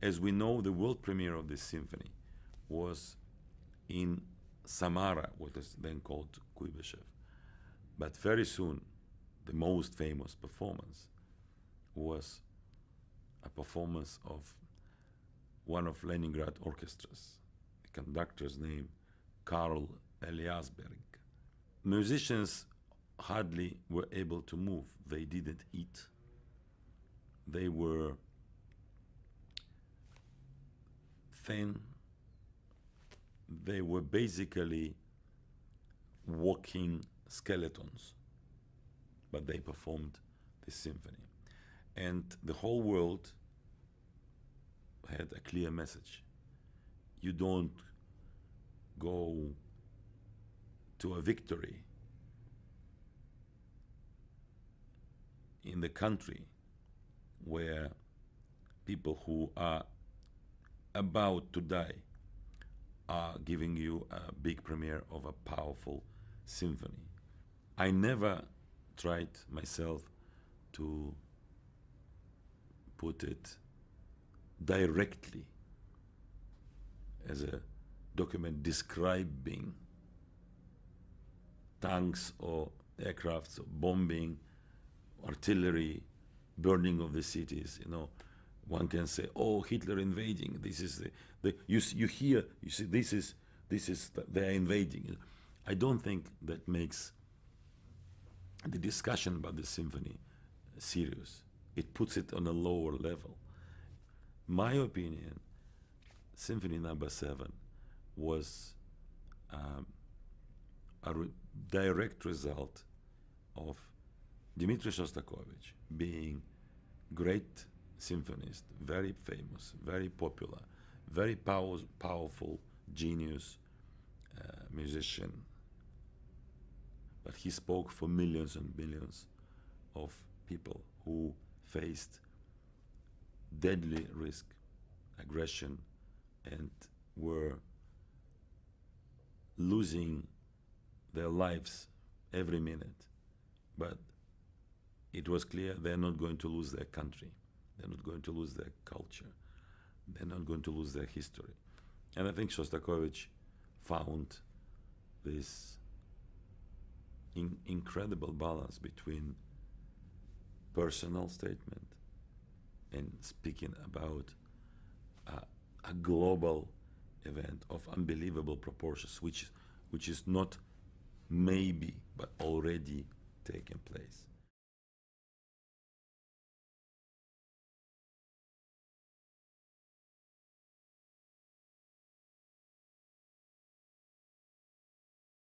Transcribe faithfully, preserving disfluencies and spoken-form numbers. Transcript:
As we know, the world premiere of this symphony was in Samara, what is then called Kuibyshev. But very soon, the most famous performance was a performance of one of Leningrad orchestras. The conductor's name, Karl Eliasberg. Musicians hardly were able to move. They didn't eat. They were thin. They were basically walking skeletons, but they performed this symphony. And the whole world had a clear message. You don't go to a victory in the country where people who are about to die are giving you a big premiere of a powerful symphony. I never tried myself to put it directly as a document describing tanks or aircrafts, bombing, artillery, burning of the cities. You know, one can say, "Oh, Hitler invading." This is the, the you you hear you see this is this is the, they are invading. I don't think that makes the discussion about the symphony serious. It puts it on a lower level. My opinion, Symphony Number Seven was um, a re direct result of Dmitry Shostakovich being great symphonist, very famous, very popular, very pow powerful, genius uh, musician. But he spoke for millions and millions of people who faced deadly risk, aggression, and were losing their lives every minute. But it was clear they're not going to lose their country. They're not going to lose their culture. They're not going to lose their history. And I think Shostakovich found this in incredible balance between personal statement and speaking about a, a global event of unbelievable proportions, which, which is not maybe, but already taking place.